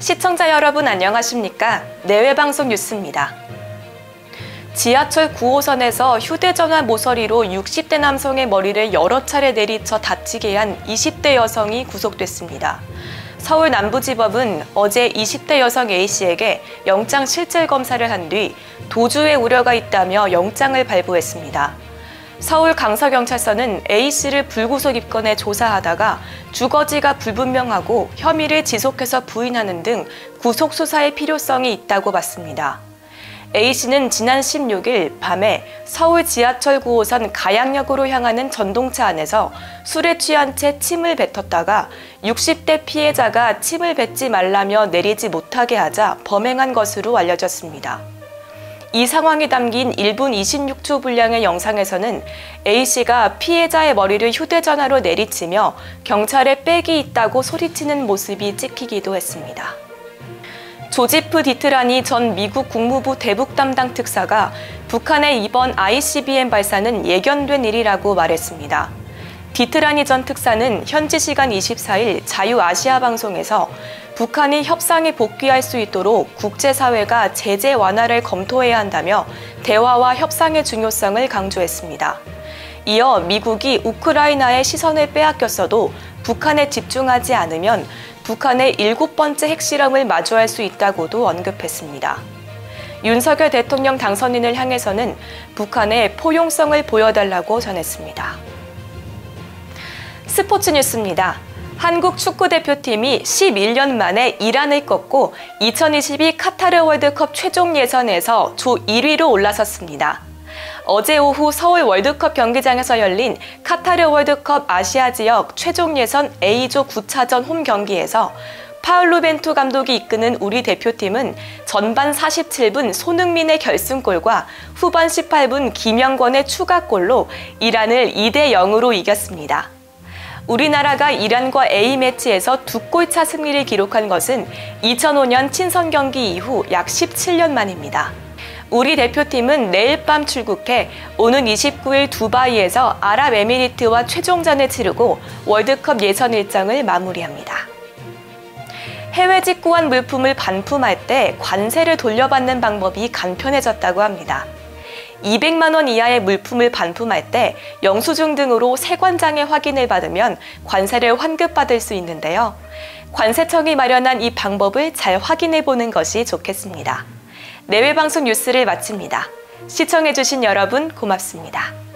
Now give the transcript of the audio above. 시청자 여러분 안녕하십니까? 내외방송 뉴스입니다. 지하철 9호선에서 휴대전화 모서리로 60대 남성의 머리를 여러 차례 내리쳐 다치게 한 20대 여성이 구속됐습니다. 서울 남부지법은 어제 20대 여성 A씨에게 영장 실질 검사를 한 뒤 도주의 우려가 있다며 영장을 발부했습니다. 서울 강서경찰서는 A씨를 불구속 입건해 조사하다가 주거지가 불분명하고 혐의를 지속해서 부인하는 등 구속 수사의 필요성이 있다고 봤습니다. A씨는 지난 16일 밤에 서울 지하철 9호선 가양역으로 향하는 전동차 안에서 술에 취한 채 침을 뱉었다가 60대 피해자가 침을 뱉지 말라며 내리지 못하게 하자 범행한 것으로 알려졌습니다. 이 상황이 담긴 1분 26초 분량의 영상에서는 A씨가 피해자의 머리를 휴대전화로 내리치며 경찰에 백이 있다고 소리치는 모습이 찍히기도 했습니다. 조지프 디트라니 전 미국 국무부 대북 담당 특사가 북한의 이번 ICBM 발사는 예견된 일이라고 말했습니다. 디트라니 전 특사는 현지 시간 24일 자유아시아 방송에서 북한이 협상에 복귀할 수 있도록 국제사회가 제재 완화를 검토해야 한다며 대화와 협상의 중요성을 강조했습니다. 이어 미국이 우크라이나의 시선을 빼앗겼어도 북한에 집중하지 않으면 북한의 7번째 핵실험을 마주할 수 있다고도 언급했습니다. 윤석열 대통령 당선인을 향해서는 북한의 포용성을 보여달라고 전했습니다. 스포츠 뉴스입니다. 한국 축구대표팀이 11년 만에 이란을 꺾고 2022 카타르 월드컵 최종 예선에서 조 1위로 올라섰습니다. 어제 오후 서울 월드컵 경기장에서 열린 카타르 월드컵 아시아 지역 최종 예선 A조 9차전 홈 경기에서 파울로 벤토 감독이 이끄는 우리 대표팀은 전반 47분 손흥민의 결승골과 후반 18분 김영권의 추가골로 이란을 2대0으로 이겼습니다. 우리나라가 이란과 A매치에서 2골차 승리를 기록한 것은 2005년 친선 경기 이후 약 17년 만입니다. 우리 대표팀은 내일 밤 출국해 오는 29일 두바이에서 아랍에미리트와 최종전을 치르고 월드컵 예선 일정을 마무리합니다. 해외 직구한 물품을 반품할 때 관세를 돌려받는 방법이 간편해졌다고 합니다. 200만 원 이하의 물품을 반품할 때 영수증 등으로 세관장의 확인을 받으면 관세를 환급받을 수 있는데요. 관세청이 마련한 이 방법을 잘 확인해보는 것이 좋겠습니다. 내외방송 뉴스를 마칩니다. 시청해주신 여러분 고맙습니다.